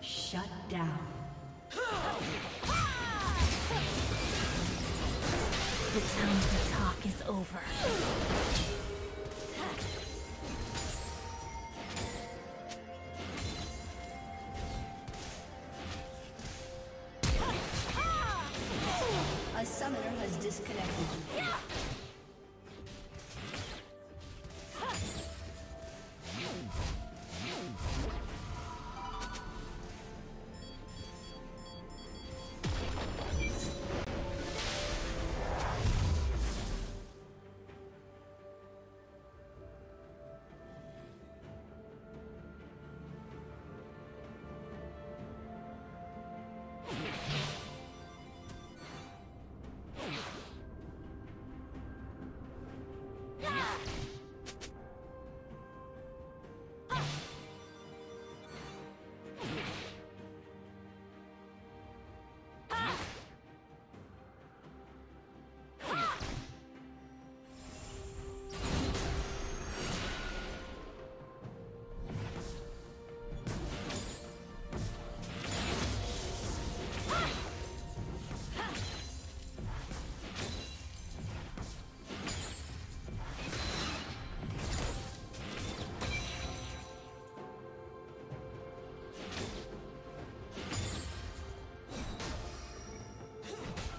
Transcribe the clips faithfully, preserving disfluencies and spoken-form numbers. Shut down. The time to talk is over.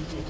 executed.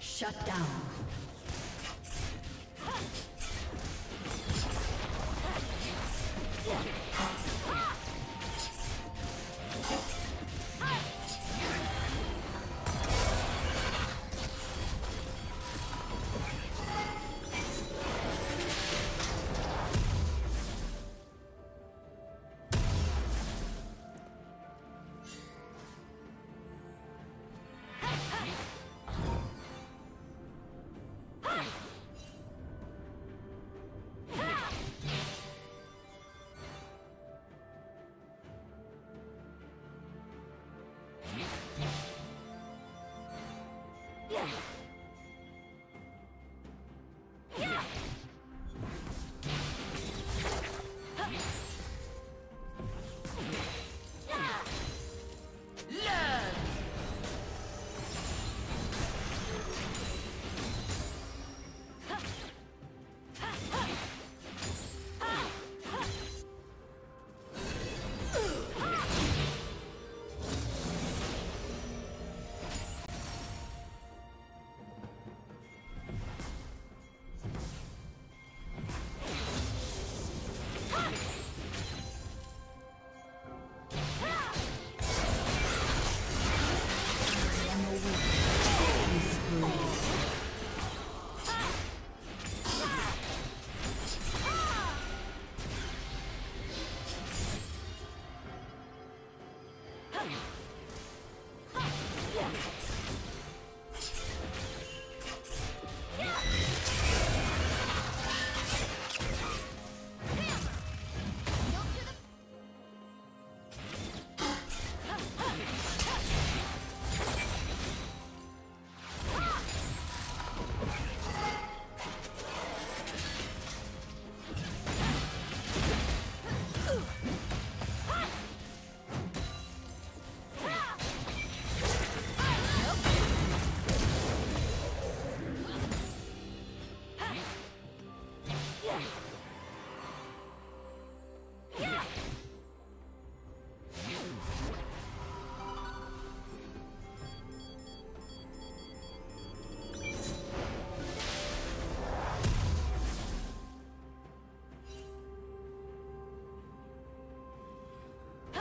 Shut down.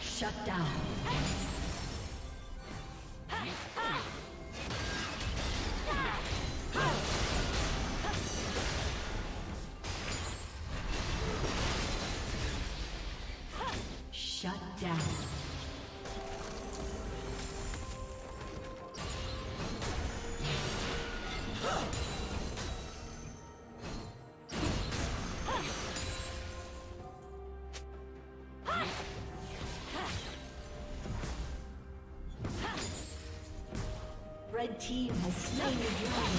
Shut down. Shut down. Red team has slain the dragon.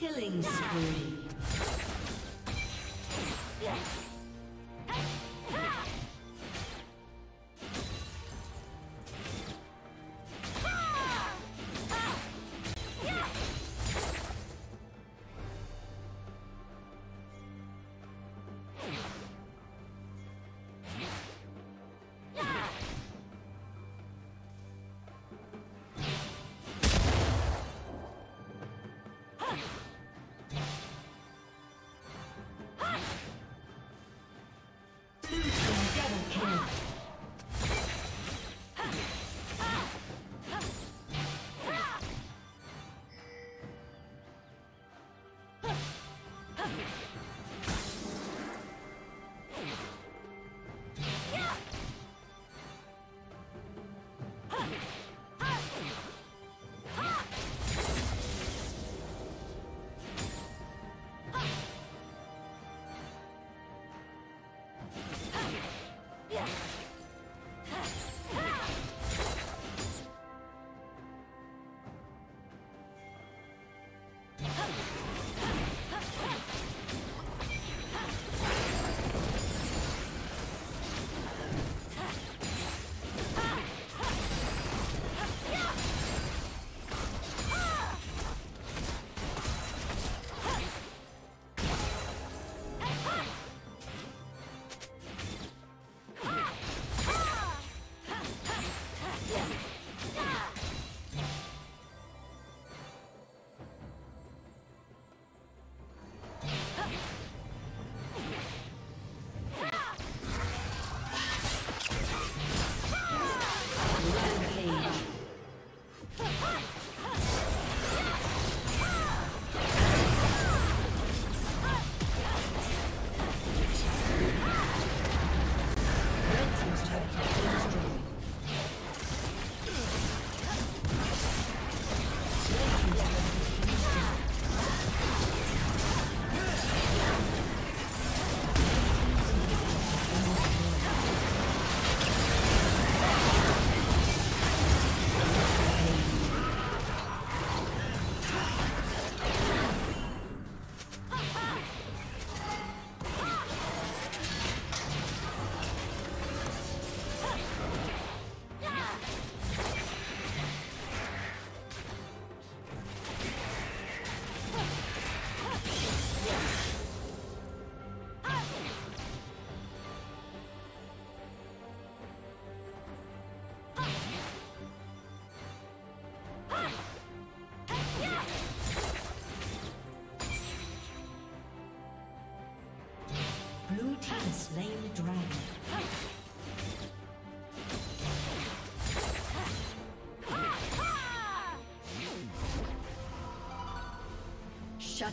Killing spree. Blue team has slain the dragon. Shut